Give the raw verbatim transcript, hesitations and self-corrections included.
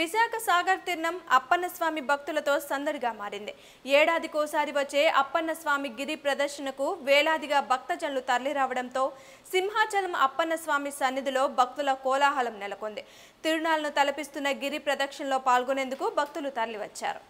విశాఖ సాగర్ తీర్ణం అప్పన్న స్వామి భక్తులతో సందడిగా మారింది. ఏడాదికోసారి వచ్చే అప్పన్న స్వామి గిరి ప్రదర్శనకు వేలాదిగా భక్తజనులు తరలిరావడంతో సింహాచలం అప్పన్న స్వామి సన్నిధిలో భక్తుల కోలాహలం నెలకొంది. తిరునాళ్లను తలపిస్తున్న గిరి ప్రదక్షిణలో పాల్గొనేందుకు భక్తులు తరలివచ్చారు.